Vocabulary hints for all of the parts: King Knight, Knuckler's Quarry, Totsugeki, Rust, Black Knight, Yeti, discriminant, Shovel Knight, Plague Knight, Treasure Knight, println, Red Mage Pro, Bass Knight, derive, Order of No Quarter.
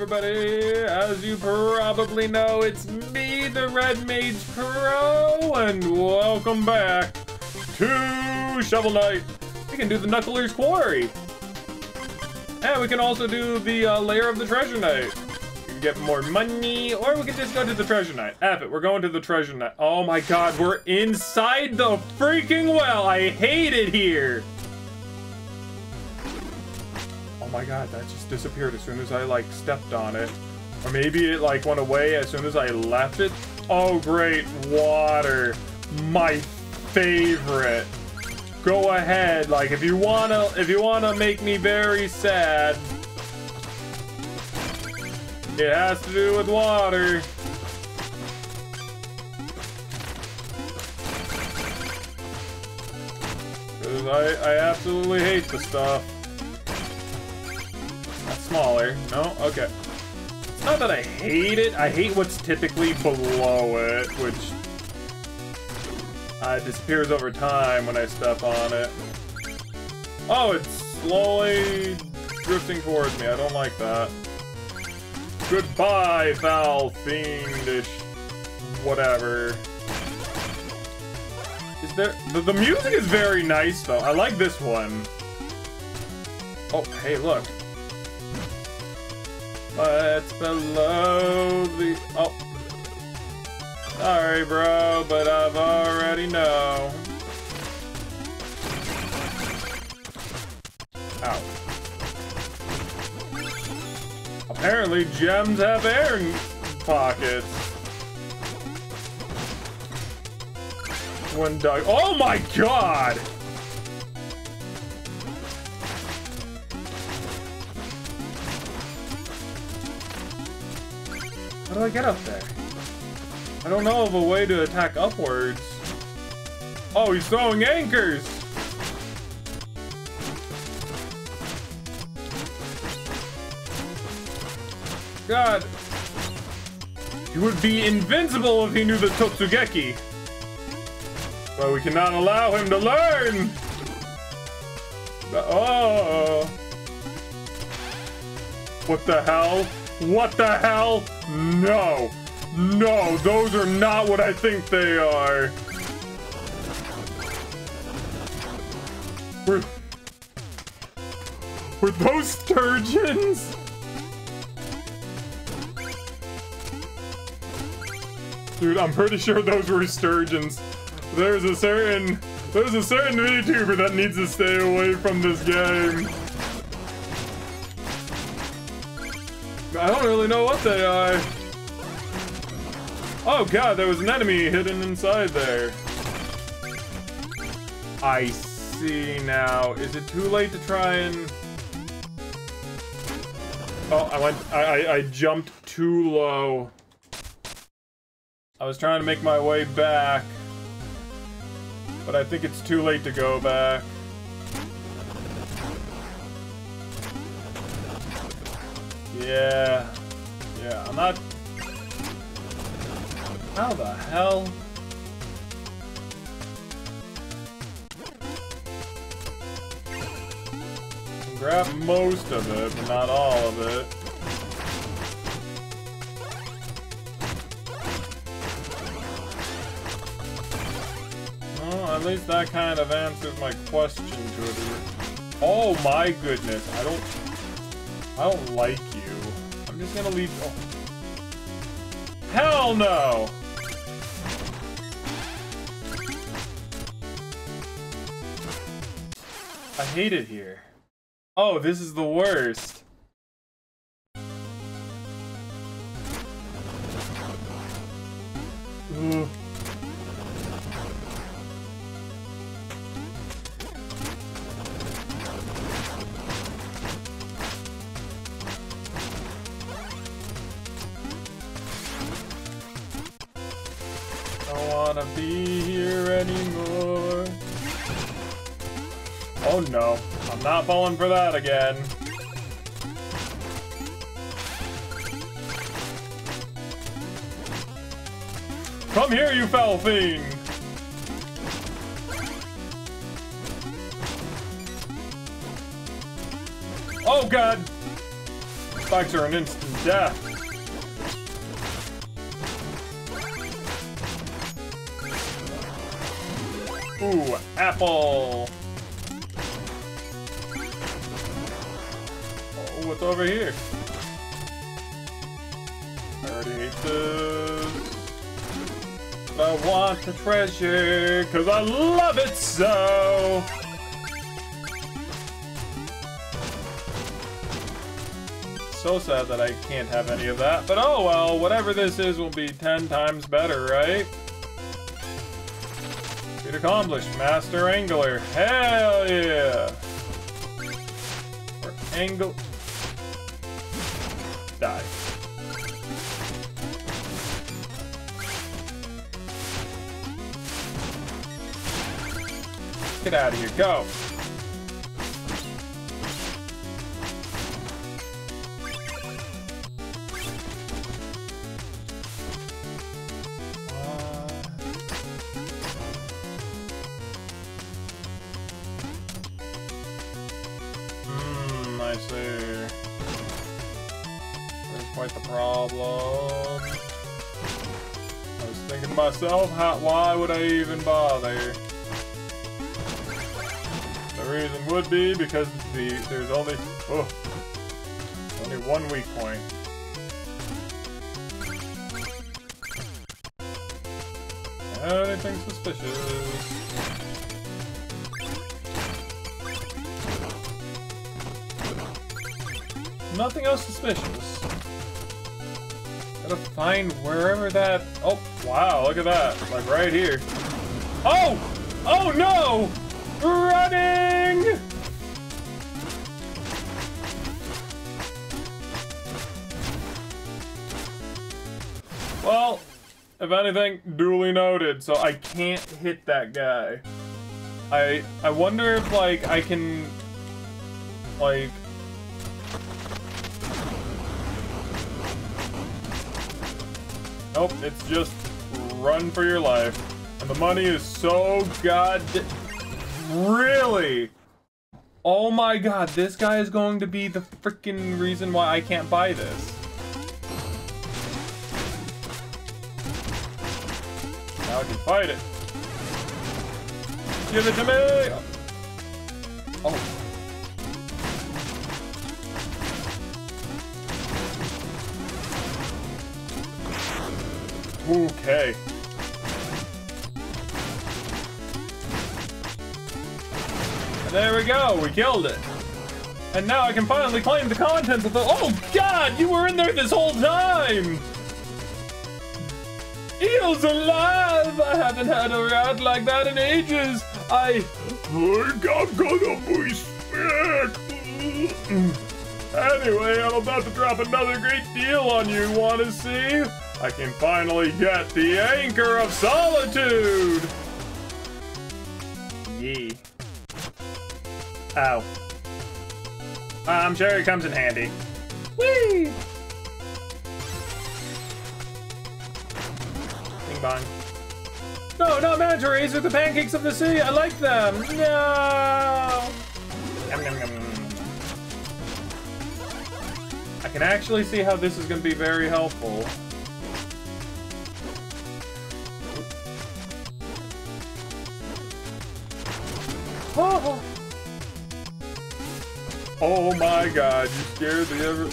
everybody. As you probably know, it's me, the Red Mage Pro, and welcome back to Shovel Knight. We can do the Knuckler's Quarry. And we can also do the layer of the Treasure Knight. You can get more money, or we can just go to the Treasure Knight. F it, we're going to the Treasure Knight. Oh my god, we're inside the freaking well. I hate it here. Oh my god, that just disappeared as soon as I like stepped on it. Or maybe it like went away as soon as I left it. Oh great, water. My favorite. Go ahead, like if you wanna make me very sad. It has to do with water. Cause I absolutely hate the stuff. That's smaller. No? Okay. It's not that I hate it. I hate what's typically below it, which disappears over time when I step on it. Oh, it's slowly drifting towards me. I don't like that. Goodbye, foul, fiendish, whatever. Is there... The music is very nice, though. I like this one. Oh, hey, look. What's below the... Oh. Sorry, bro, but I've already know. Ow. Apparently, gems have air pockets. When dug... Oh my god! How do I get up there? I don't know of a way to attack upwards. Oh, he's throwing anchors! God. He would be invincible if he knew the Totsugeki. But we cannot allow him to learn! Oh! What the hell? What the hell? No! No, those are not what I think they are. Were those sturgeons? Dude, I'm pretty sure those were sturgeons. There's a certain YouTuber that needs to stay away from this game. I don't really know what they are. Oh god, there was an enemy hidden inside there. I see now. Is it too late to try and... Oh, I jumped too low. I was trying to make my way back. But I think it's too late to go back. Yeah. Yeah, I'm not... How the hell? Grab most of it, but not all of it. Well, at least that kind of answers my question to it. Oh my goodness, I don't like you. I'm just gonna leave. Oh. Hell no! I hate it here. Oh, this is the worst. Ooh. Don't wanna be here anymore. Oh no. I'm not falling for that again. Come here, you foul fiend! Oh god! attacks are an instant death. Ooh, apple. Oh, what's over here? I already ate this. I want the treasure, cause I love it so! So sad that I can't have any of that, but oh well, whatever this is will be 10 times better, right? You'd accomplished, Master Angler. Hell yeah! Or angle... Die. Get out of here, go! I see. There's quite the problem. I was thinking to myself, why would I even bother? Reason would be because there's only one weak point. Anything suspicious? Nothing else suspicious. Gotta find wherever that. Oh wow! Look at that! Like right here. Oh! Oh no! Running! Well, if anything, duly noted, so I can't hit that guy. I wonder if, like, I can, like... Nope, it's just run for your life. And the money is so goddamn... Really? Oh my god, this guy is going to be the freaking reason why I can't buy this. Now I can fight it. Give it to me! Oh. Okay. There we go, we killed it. And now I can finally claim the contents of the- Oh god, you were in there this whole time! Eels alive! I haven't had a rat like that in ages! I think I'm gonna be sick! Anyway, I'm about to drop another great deal on you, wanna see? I can finally get the Anchor of Solitude! Yeah. Oh. I'm sure it comes in handy. Whee! Bing bong. No, not manta rays are the pancakes of the sea. I like them. No! Yum, yum, yum. I can actually see how this is going to be very helpful. Oh! Oh my god, you scared the ever...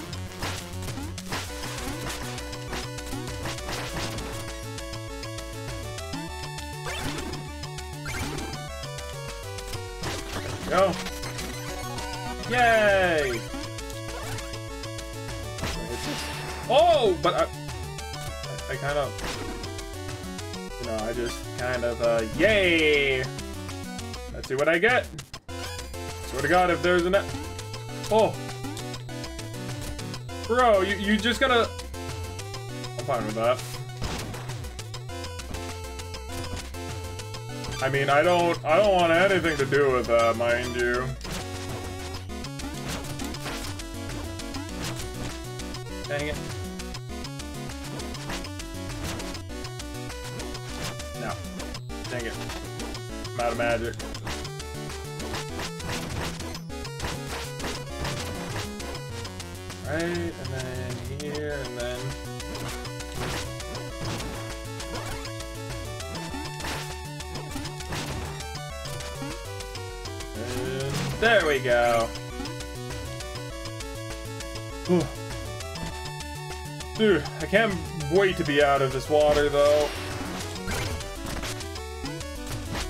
Go! Yay! Oh! But I kind of... You know, I just kind of, yay! Let's see what I get! Swear to god, if there's an... Oh! Bro, you just gotta... I'm fine with that. I mean, I don't want anything to do with that, mind you. Dang it. No. Dang it. I'm out of magic. Right, and then here, and then... And there we go! Whew. Dude, I can't wait to be out of this water, though.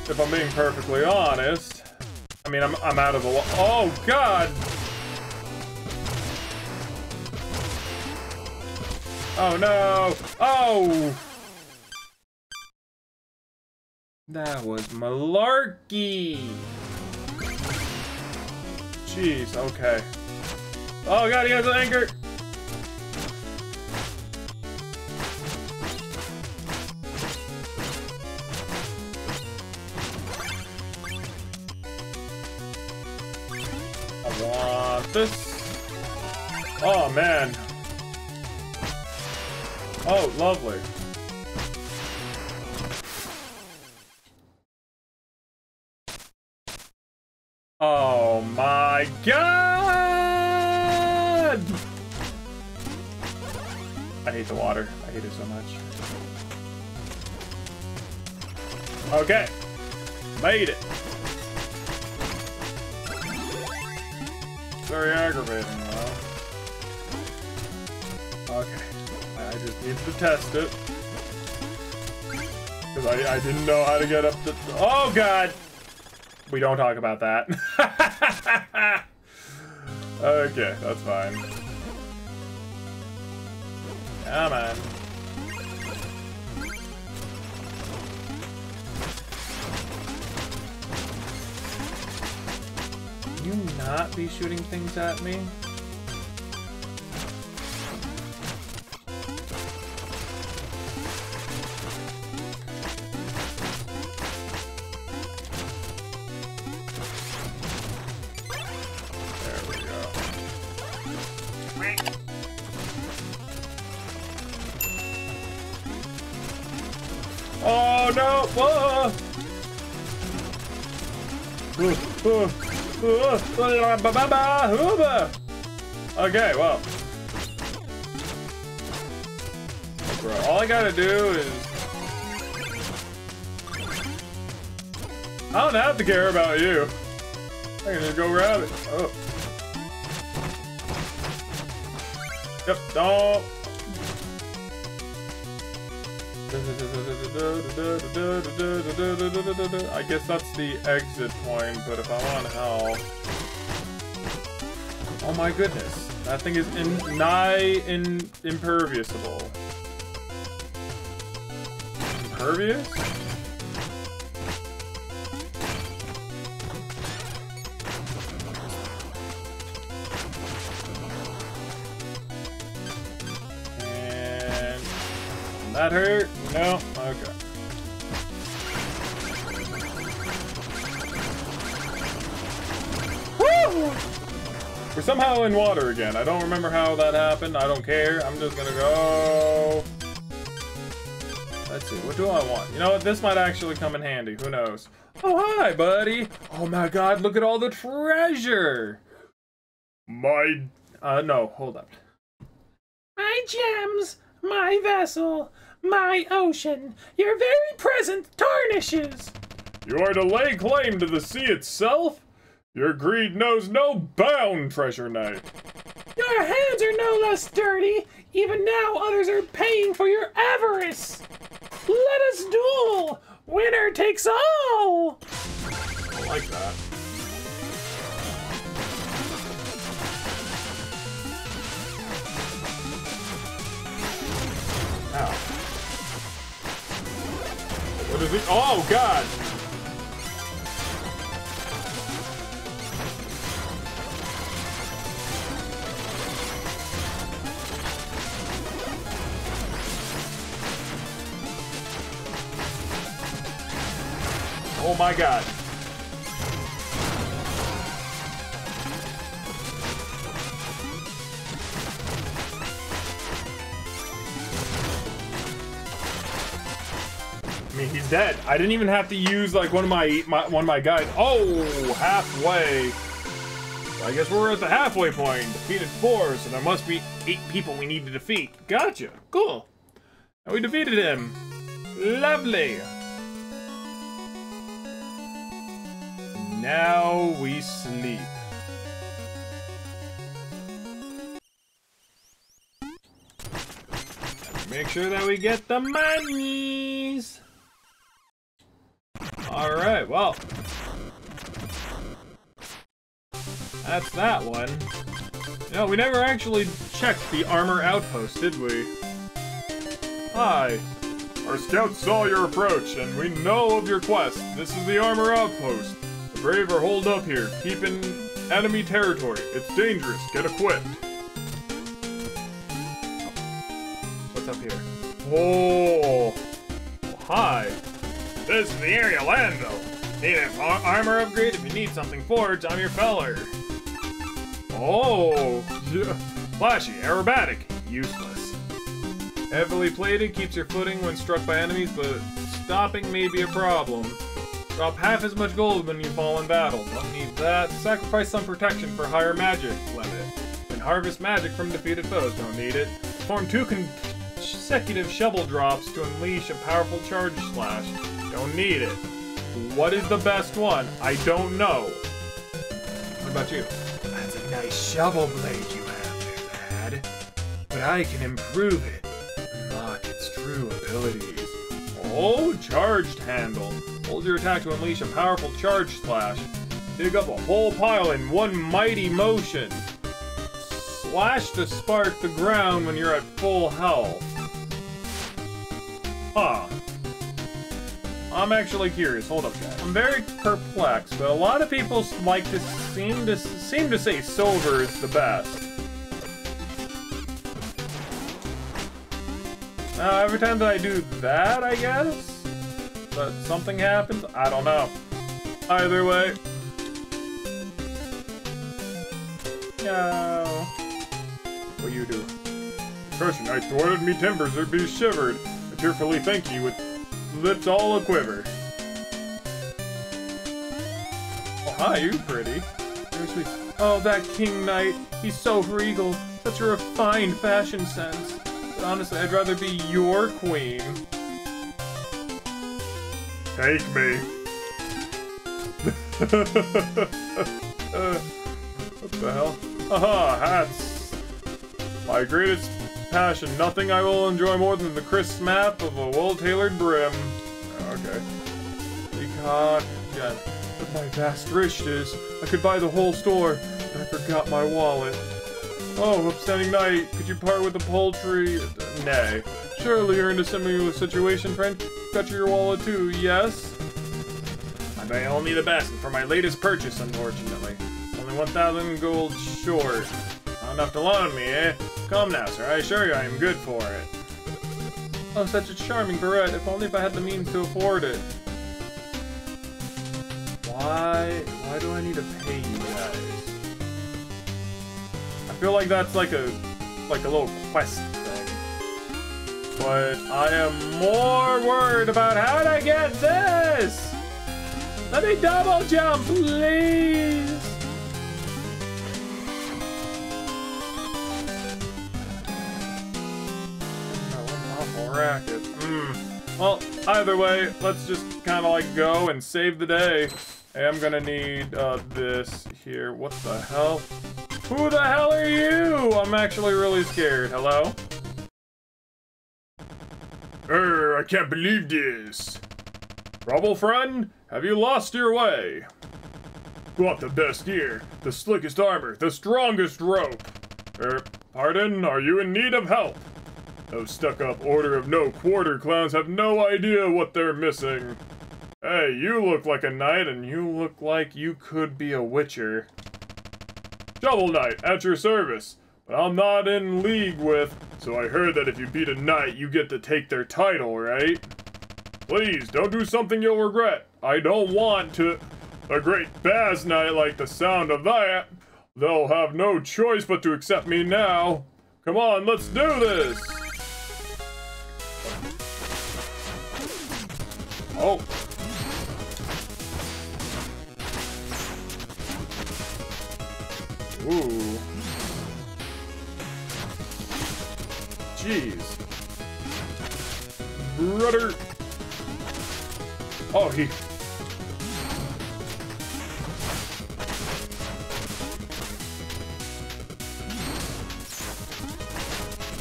If I'm being perfectly honest. I mean, I'm out of the water. Oh, God! Oh, no! Oh! That was malarkey! Jeez, okay. Oh, God, he has an anchor! This. Oh man. Oh, lovely. Oh my God! I hate the water. I hate it so much. Okay. Made it. Very aggravating, though. Okay. I just need to test it. Because I didn't know how to get up the... Oh, God! We don't talk about that. Okay, that's fine. Come on. You not be shooting things at me? There we go. Oh no! Whoa! Okay, well. Bro, all I gotta do is... I don't have to care about you. I can just go grab it. Oh. Yep, don't. I guess that's the exit point, but if I want help... Oh my goodness, that thing is impervious-able. Impervious? And... That hurt? No? Okay. Woo! We're somehow in water again. I don't remember how that happened. I don't care. I'm just gonna go... Let's see. What do I want? You know what? This might actually come in handy. Who knows? Oh, hi, buddy! Oh my God, look at all the treasure! My... no. Hold up. My gems! My vessel! My ocean, your very presence tarnishes. You are to lay claim to the sea itself? Your greed knows no bound, Treasure Knight. Your hands are no less dirty. Even now, others are paying for your avarice. Let us duel. Winner takes all. I like that. Ow. What is it? Oh, God! Oh, my God. I mean, he's dead. I didn't even have to use like one of my guys. Oh, halfway. I guess we're at the halfway point. Defeated 4, so there must be 8 people we need to defeat. Gotcha. Cool. And we defeated him. Lovely. Now we sleep. Make sure that we get the monies. Alright, well. That's that one. No, we never actually checked the armor outpost, did we? Hi. Our scouts saw your approach, and we know of your quest. This is the armor outpost. The brave are holed up here. Keep in enemy territory. It's dangerous. Get equipped. What's up here? Oh. Hi. This is the area Lando. Need an armor upgrade? If you need something forged, I'm your feller. Oh, yeah. Flashy, aerobatic, useless. Heavily plated, keeps your footing when struck by enemies, but stopping may be a problem. Drop half as much gold when you fall in battle. Don't need that. Sacrifice some protection for higher magic limit. And harvest magic from defeated foes. Don't need it. Perform 2 consecutive shovel drops to unleash a powerful charge slash. Don't need it. What is the best one? I don't know. What about you? That's a nice shovel blade you have there, Dad. But I can improve it. Unlock its true abilities. Oh, charged handle. Hold your attack to unleash a powerful charge slash. Dig up a whole pile in one mighty motion. Slash to spark the ground when you're at full health. Huh. I'm actually curious. Hold up, guys. I'm very perplexed, but a lot of people like to seem to say silver is the best. Every time that I do that, I guess, but something happens. I don't know. Either way, no. What you do? Treasure Knight thwarted me timbers or be shivered. I tearfully thank you with lips all a-quiver. Oh, hi, you pretty. Seriously. Oh, that King Knight. He's so regal. Such a refined fashion sense. But honestly, I'd rather be your queen. Take me. What the hell? Aha, hats. My greatest passion, nothing I will enjoy more than the crisp map of a well-tailored brim. Okay. Peacock, yeah. With my vast riches, I could buy the whole store, but I forgot my wallet. Oh, upstanding knight, could you part with the poultry? Nay. Surely you're in a similar situation, friend. Fetch your wallet too, yes? I buy only the best, and for my latest purchase, unfortunately. Only 1,000 gold short. Not enough to loan me, eh? Come now, sir. I assure you I am good for it. Oh, such a charming barrette. If only if I had the means to afford it. Why do I need to pay you guys? I feel like that's like a little quest thing. But I am more worried about how to get this! Let me double jump, please! Racket. Well, either way, let's just kind of like go and save the day. Hey, I'm gonna need this here. What the hell? Who the hell are you? I'm actually really scared. Hello? I can't believe this. Trouble, friend? Have you lost your way? Got the best gear, the slickest armor, the strongest rope. Pardon, are you in need of help? Those stuck-up Order of No Quarter clowns have no idea what they're missing. Hey, you look like a knight, and you look like you could be a witcher. Shovel Knight, at your service. But I'm not in league with, so I heard that if you beat a knight, you get to take their title, right? Please, don't do something you'll regret. I don't want to. A great Bass Knight like the sound of that. They'll have no choice but to accept me now. Come on, let's do this! Oh. Ooh. Jeez. Brother. Oh, he...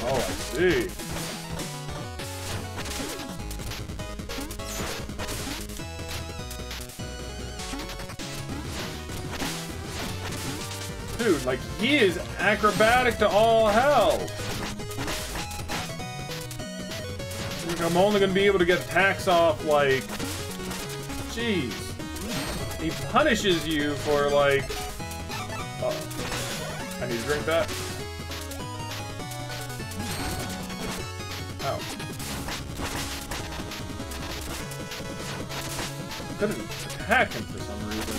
Oh, I see. Dude, like, he is acrobatic to all hell. Like, I'm only gonna be able to get packs off, like... Jeez. He punishes you for, like... Uh-oh. I need to drink that. Ow. I couldn't attack him for some reason.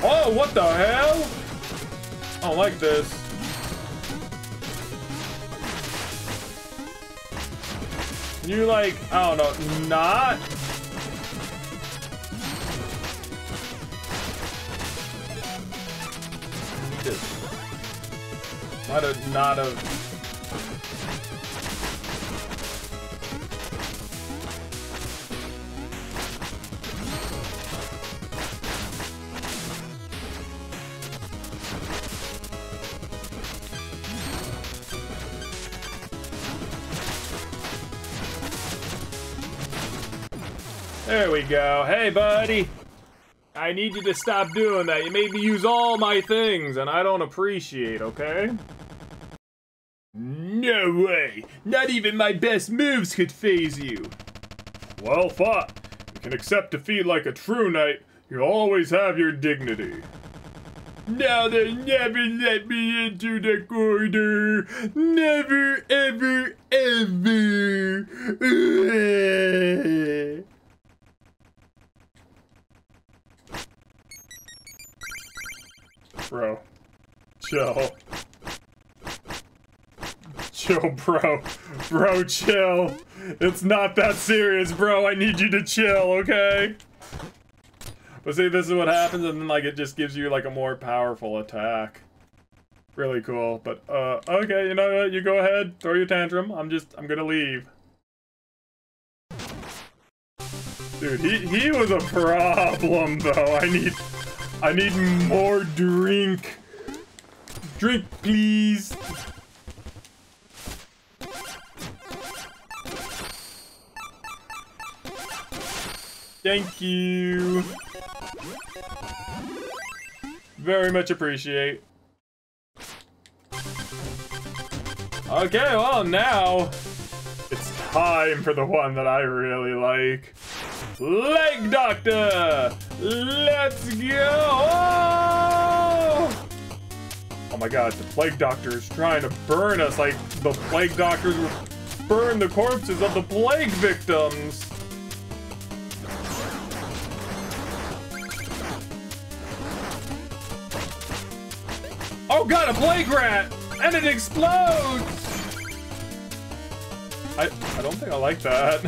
Oh, what the hell? I don't like this. Can you, like, I don't know, not? Might have not There we go. Hey, buddy. I need you to stop doing that. You made me use all my things, and I don't appreciate, okay? No way. Not even my best moves could faze you. Well fought. You can accept defeat like a true knight. You always have your dignity. Now they never let me into the corner. Never, ever, ever. Bro. Chill. Chill, bro. Bro, chill. It's not that serious, bro. I need you to chill, okay? But see, this is what happens, and then, like, it just gives you, like, a more powerful attack. Really cool, but, okay, you know what? You go ahead, throw your tantrum. I'm gonna leave. Dude, he was a problem, though. I need more drink. Drink, please. Thank you. Very much appreciate. Okay, well, now it's time for the one that I really like. Plague Doctor! Let's go! Oh! Oh my god, the Plague Doctor is trying to burn us like the Plague Doctors would burn the corpses of the plague victims! Oh god, a plague rat! And it explodes! I don't think I like that.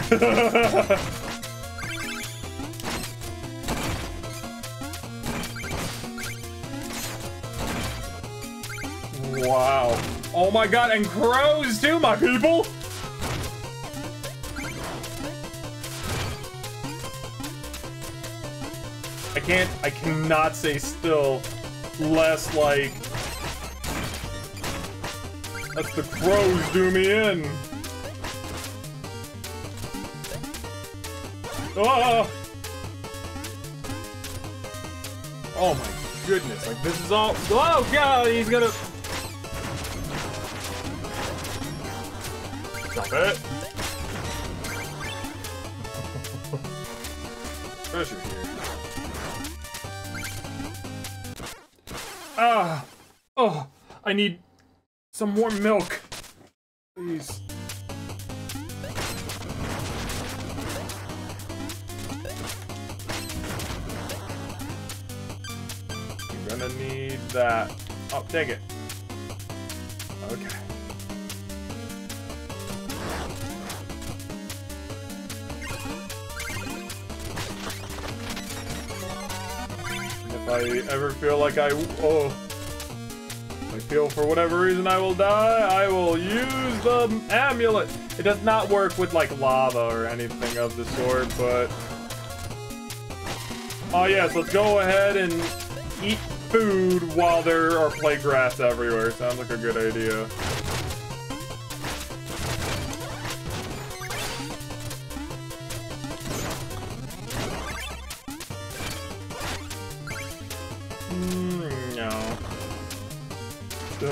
Wow. Oh my god, and crows too, my people! I cannot stay still, lest, like... Let the crows do me in! Oh! Oh my goodness, like this is all- Oh god, he's gonna- Stop it. Treasure here. Ah! Oh! I need some more milk. Please. You're gonna need that. Oh, take it. Okay. I ever feel like I feel for whatever reason I will die, I will use the amulet. It does not work with like lava or anything of the sort, but oh yes, let's go ahead and eat food while there are play grass everywhere. Sounds like a good idea.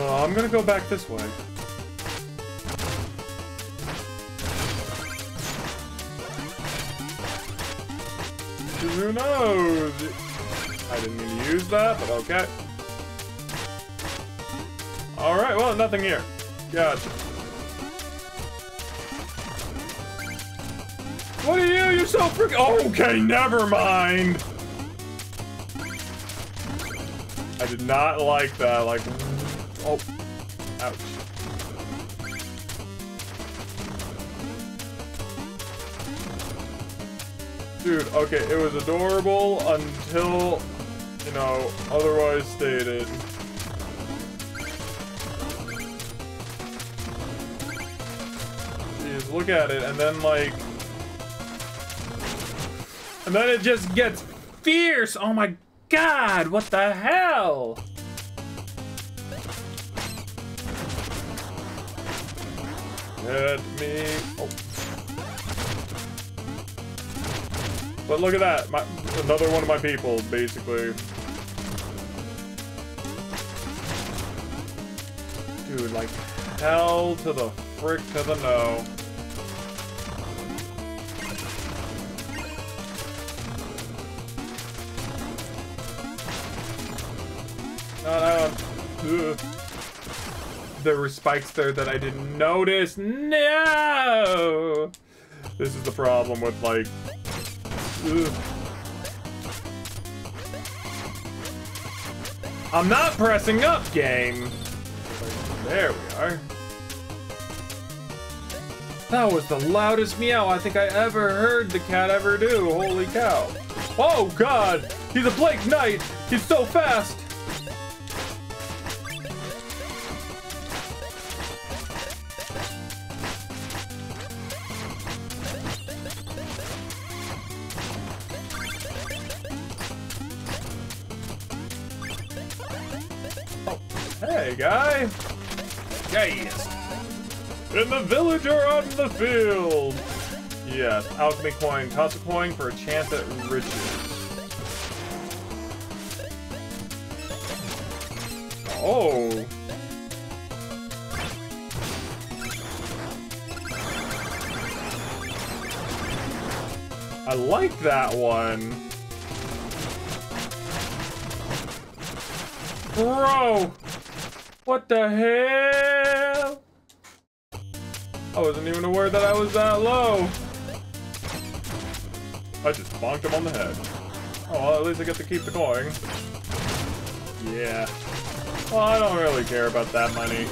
I'm gonna go back this way. Who knows? I didn't mean to use that, but okay. Alright, well, nothing here. Gotcha. What are you? You're so freaking... Okay, never mind! I did not like that, like... Oh. Ouch. Dude, okay, it was adorable until, you know, otherwise stated. Jeez, look at it, and then, like... And then it just gets fierce! Oh my god, what the hell? Hit me. Oh. But look at that. Another one of my people, basically. Dude, like hell to the frick to the no. Not out. There were spikes there that I didn't notice. No! This is the problem with, like... Ugh. I'm not pressing up, game! There we are. That was the loudest meow I think I ever heard the cat ever do. Holy cow. Oh, God! He's a Plague Knight! He's so fast! Hey, guy. Yes. In the village or on the field? Yes. Alchemy coin. Toss a coin for a chance at riches. Oh. I like that one. Bro. What the hell? I wasn't even aware that I was that low. I just bonked him on the head. Oh, well, at least I get to keep the coin. Yeah. Well, I don't really care about that money.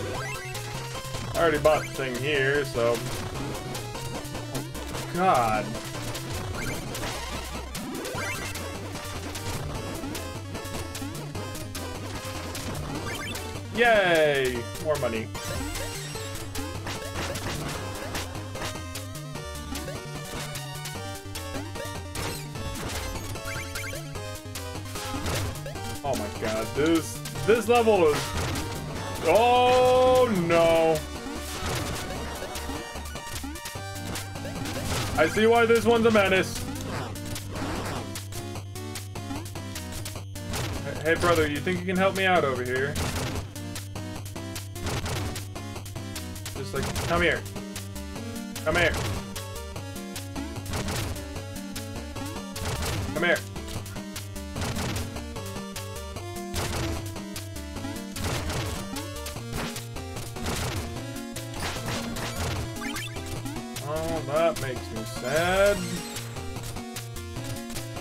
I already bought the thing here, so... Oh, God. Yay! More money. Oh my god, this level is... Oh no! I see why this one's a menace. Hey brother, you think you can help me out over here? Like, come here. Come here. Come here. Oh, that makes me sad. Is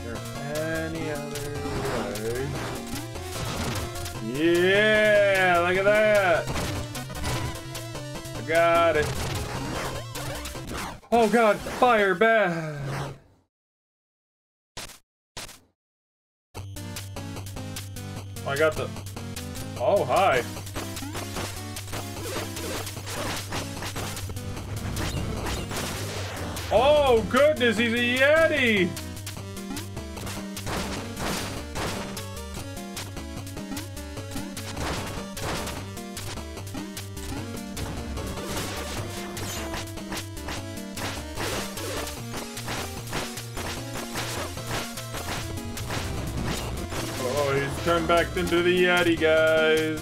there any other way? Yeah, look at that. Got it. Oh god, fire bad. I got the... Oh, hi. Oh, goodness, he's a Yeti! Turn back into the Yeti, guys.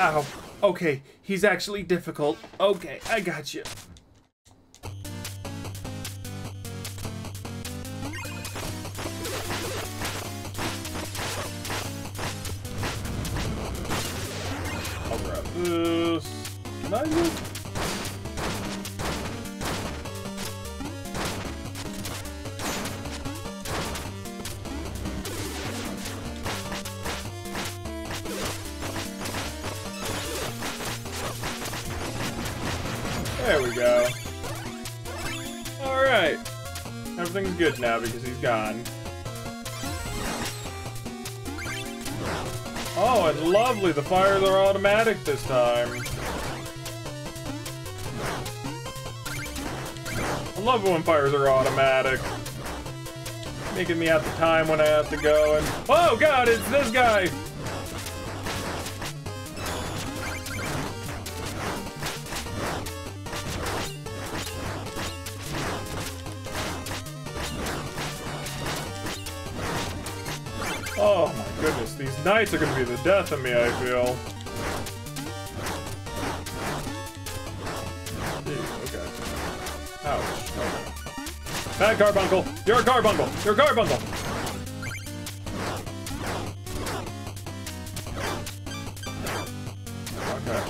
Ow. Okay, he's actually difficult. Okay, I got you. Can I move? There we go. Alright. Everything's good now because he's gone. Oh, and lovely, the fires are automatic this time. I love when fires are automatic. Making me have the time when I have to go and... Oh god, it's this guy! Oh my goodness, these knights are gonna be the death of me, I feel. Bad carbuncle! You're a carbuncle! You're a carbuncle! Okay.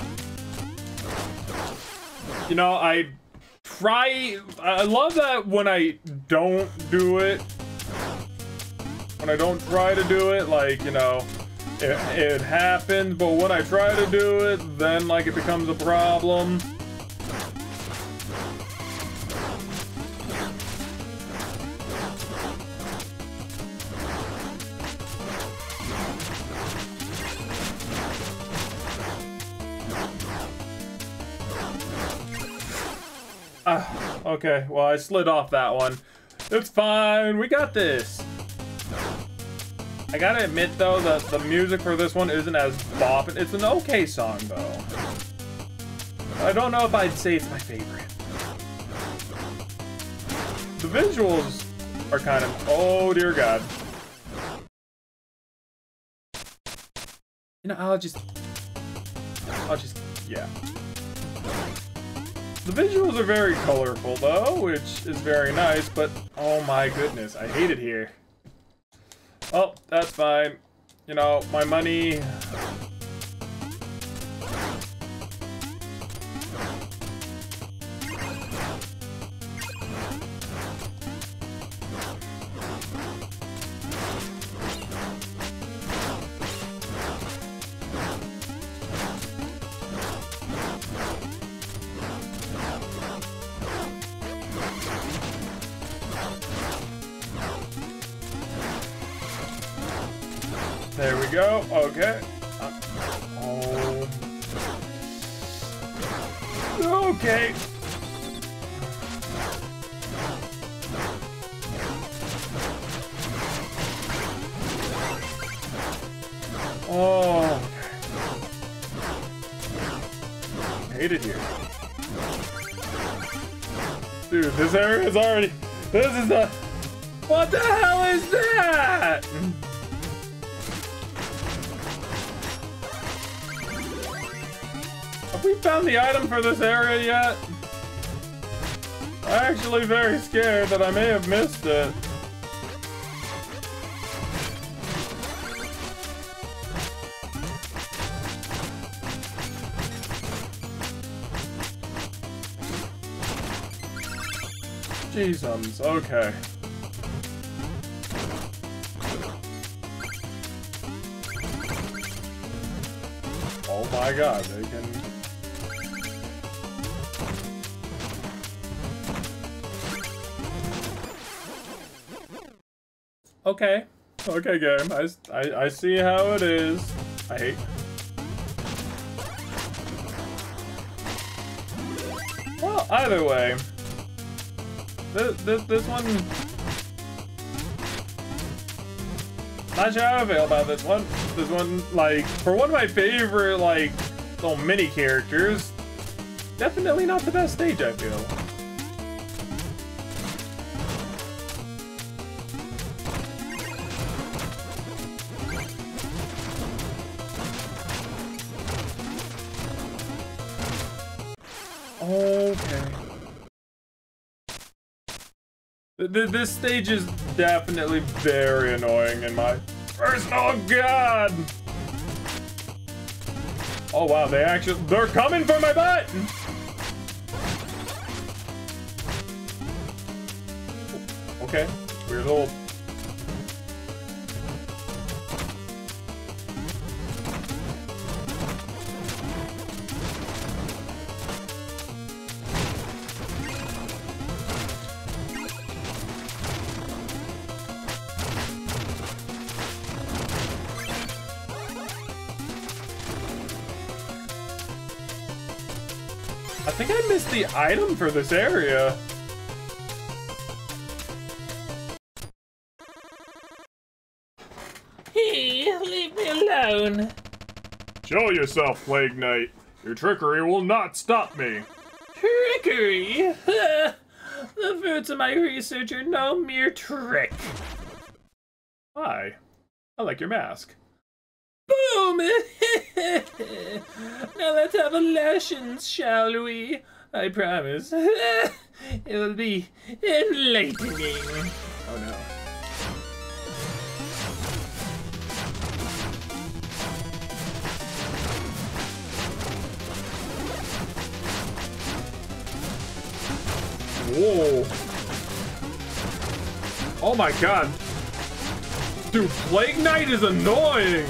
You know, I love that when I don't do it. When I don't try to do it, like, you know, it happens, but when I try to do it, then, like, it becomes a problem. Okay, well, I slid off that one. It's fine, we got this. I gotta admit, though, that the music for this one isn't as bopping. It's an okay song, though. I don't know if I'd say it's my favorite. The visuals are kind of... Oh, dear God. You know, I'll just... Yeah. The visuals are very colorful, though, which is very nice, but oh my goodness, I hate it here. Oh, that's fine. You know, my money... There we go, okay. Oh. Okay. Oh. I hate it here. Dude, this area is already... This is the... What the hell is that? We found the item for this area yet? I'm actually very scared that I may have missed it. Jeezums, okay. Oh my god, they can... Okay. Okay, game. I see how it is. I hate... Well, either way. This one... Not sure how I feel about this one. This one, like, for one of my favorite, like, little mini characters, definitely not the best stage, I feel. This stage is definitely very annoying in my personal god. Oh wow, they actually, they're coming for my butt. Okay, weird little. I think I missed the item for this area. Hey, leave me alone. Show yourself, Plague Knight. Your trickery will not stop me. Trickery? The fruits of my research are no mere trick. Hi. I like your mask. Boom! Now let's have a lashings, shall we? I promise. It will be enlightening. Oh no. Whoa. Oh my god. Dude, Plague Knight is annoying!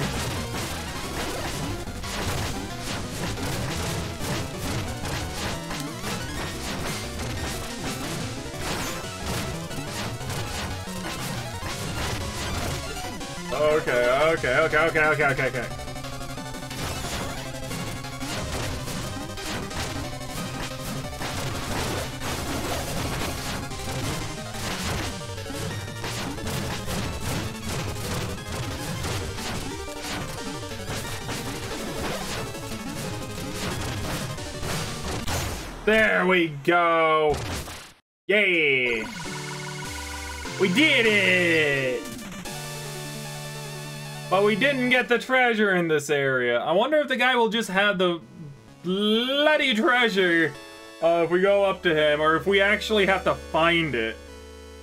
Okay. There we go. Yay. We did it. But we didn't get the treasure in this area. I wonder if the guy will just have the bloody treasure if we go up to him, or if we actually have to find it.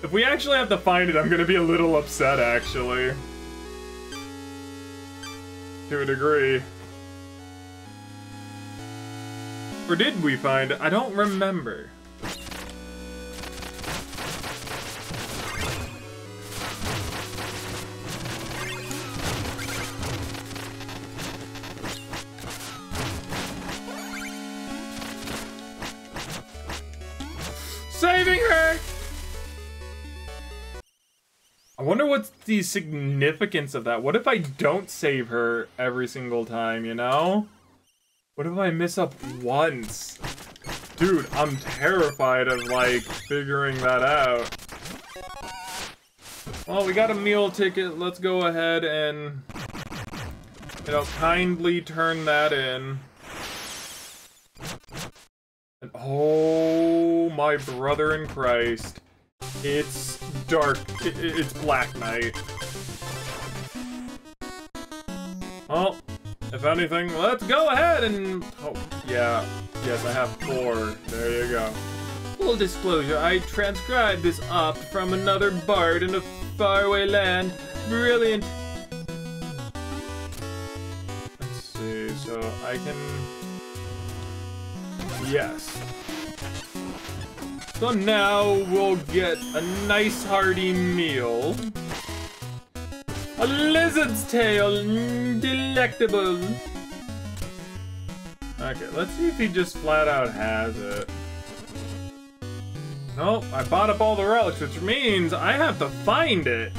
If we actually have to find it, I'm gonna be a little upset, actually. To a degree. Or did we find it? I don't remember. Saving her! I wonder what's the significance of that. What if I don't save her every single time, you know? What if I miss up once? Dude, I'm terrified of, like, figuring that out. Well, we got a meal ticket. Let's go ahead and, you know, kindly turn that in. And oh, my brother in Christ. It's dark. It's Black Knight. Well, if anything, let's go ahead and... Oh, yeah. Yes, I have 4. There you go. Full disclosure, I transcribed this opt from another bard in a faraway land. Brilliant. Let's see, so I can... Yes. So now we'll get a nice hearty meal. A lizard's tail, delectable. Okay, let's see if he just flat out has it. Nope, I bought up all the relics, which means I have to find it.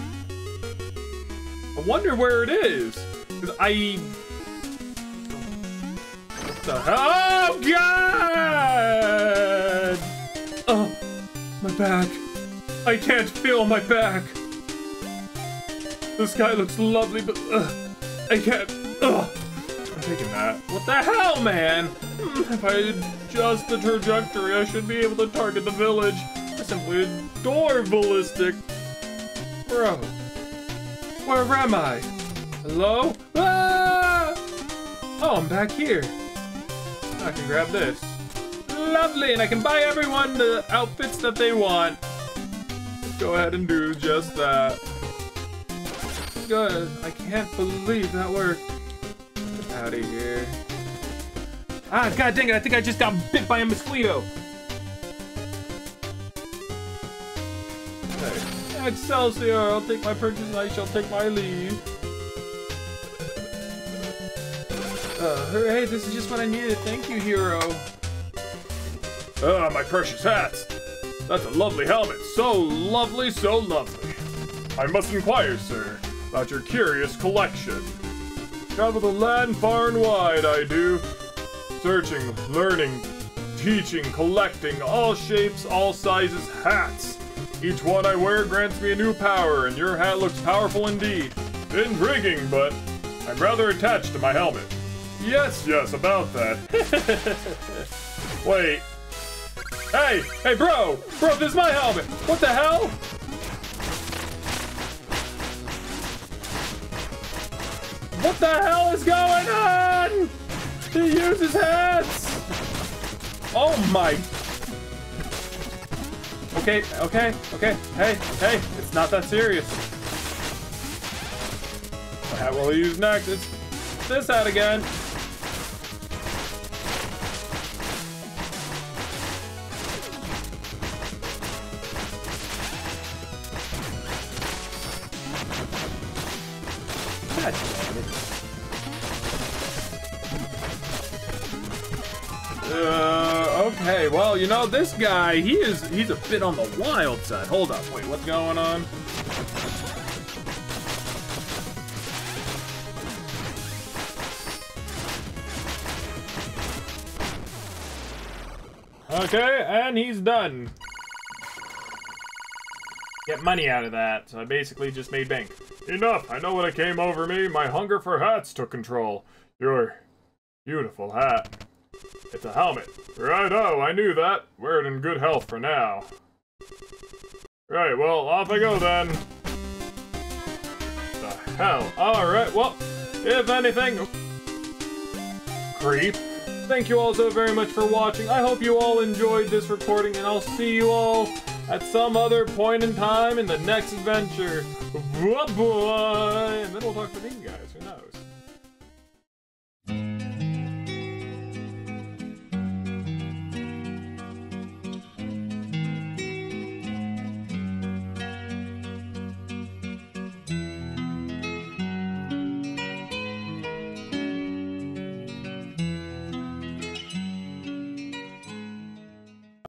I wonder where it is. Because I... What the hell? Oh, God! Oh, my back. I can't feel my back. This guy looks lovely, but... I can't... I'm taking that. What the hell, man? If I adjust the trajectory, I should be able to target the village. I simply adore ballistic. Bro. Where am I? Hello? Ah! Oh, I'm back here. I can grab this. Lovely, and I can buy everyone the outfits that they want. Go ahead and do just that. Good. I can't believe that worked. Get out of here. Ah, god dang it, I think I just got bit by a mosquito. Okay. Excelsior, I'll take my purchase and I shall take my leave. Hooray, this is just what I needed. Thank you, hero. Ah, my precious hats. That's a lovely helmet. So lovely, so lovely. I must inquire, sir, about your curious collection. Travel the land far and wide, I do. Searching, learning, teaching, collecting, all shapes, all sizes, hats. Each one I wear grants me a new power, and your hat looks powerful indeed. Intriguing, but I'm rather attached to my helmet. Yes, yes, about that. Wait. Hey, hey, bro! Bro, this is my helmet! What the hell? What the hell is going on? He uses hats! Oh my... Okay, okay, okay, hey, hey, it's not that serious. What hat will he use next? It's this hat again. Okay, well, you know, this guy, he's a bit on the wild side. Hold up, wait, what's going on? Okay, and he's done. Get money out of that, so I basically just made bank. Enough, I know what came over me. My hunger for hats took control. Your beautiful hat. It's a helmet. Righto, I knew that. Wear it in good health for now. Right, well, off I go then. The hell? Alright, well, if anything... Creep. Thank you all so very much for watching. I hope you all enjoyed this recording, and I'll see you all at some other point in time in the next adventure. Bye-bye! And then we'll talk to these guys, who knows?